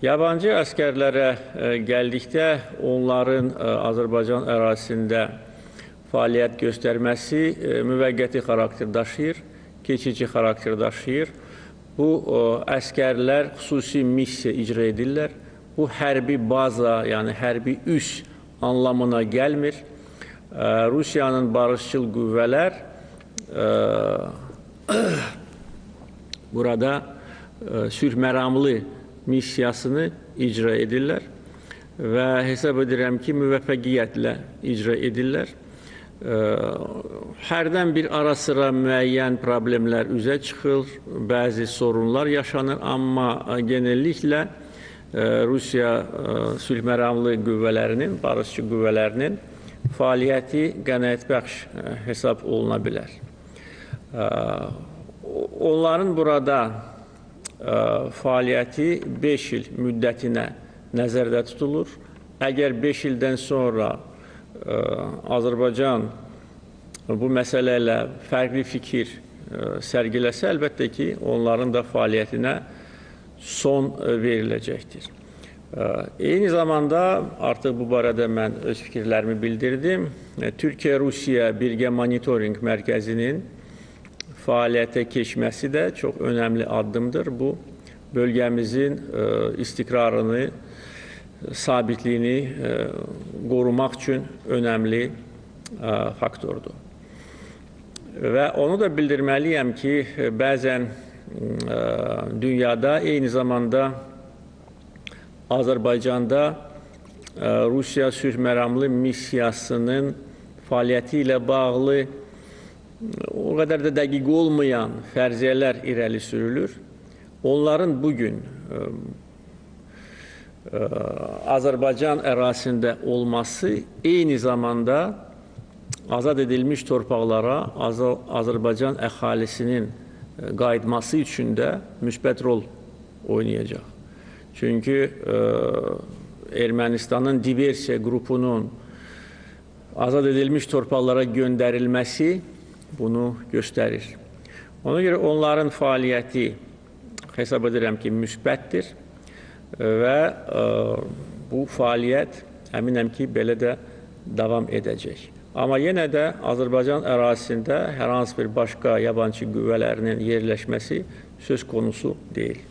Yabancı əskərlərə gəldikdə onların Azərbaycan ərazisində fəaliyyət göstərməsi müvəqqəti xarakter daşıyır, keçici xarakter daşıyır. Bu əskərlər xüsusi missiya icra edirlər. Bu hərbi baza, yəni hərbi üs anlamına gəlmir. Rusiyanın barışçıl qüvvələr burada sülhməramlı missiyasını icra edirlər və hesab edirəm ki, müvəffəqiyyətlə icra edirlər. Hərdən bir ara sıra müəyyən problemlər üzə çıxır, bəzi sorunlar yaşanır, amma genelliklə Rusiya sülhməramlı qüvvələrinin, barışçı qüvvələrinin fəaliyyəti qənaətbəxş hesab oluna bilər. Onların burada fəaliyyəti 5 il müddətinə nəzərdə tutulur. Əgər 5 ildən sonra Azərbaycan bu məsələ ilə fərqli fikir sərgiləsə, əlbəttə ki, onların da fəaliyyətinə son veriləcəkdir. Eyni zamanda, artıq bu barədə mən öz fikirlərimi bildirdim, Türkiyə-Rusiya birgə monitorinq mərkəzinin fəaliyyətə keçməsi də çox önəmli addımdır. Bu, bölgəmizin istiqrarını, sabitliyini qorumaq üçün önəmli faktordur. Və onu da bildirməliyəm ki, bəzən dünyada, eyni zamanda Azərbaycanda Rusiya sülhməramlı missiyasının fəaliyyəti ilə bağlı o qədər də dəqiq olmayan fərziyələr irəli sürülür. Onların bugün Azərbaycan ərazisində olması eyni zamanda azad edilmiş torpaqlara Azərbaycan əhalisinin qayıtması üçün də müsbət rol oynayacaq. Çünki Ermənistanın diversiya qrupunun azad edilmiş torpaqlara göndərilməsi bunu göstərir. Ona görə onların fəaliyyəti hesab edirəm ki, müsbətdir və bu fəaliyyət əminəm ki, belə də davam edəcək. Amma yenə də Azərbaycan ərazisində hər hansı bir başqa yabancı qüvvələrinin yerləşməsi söz konusu deyil.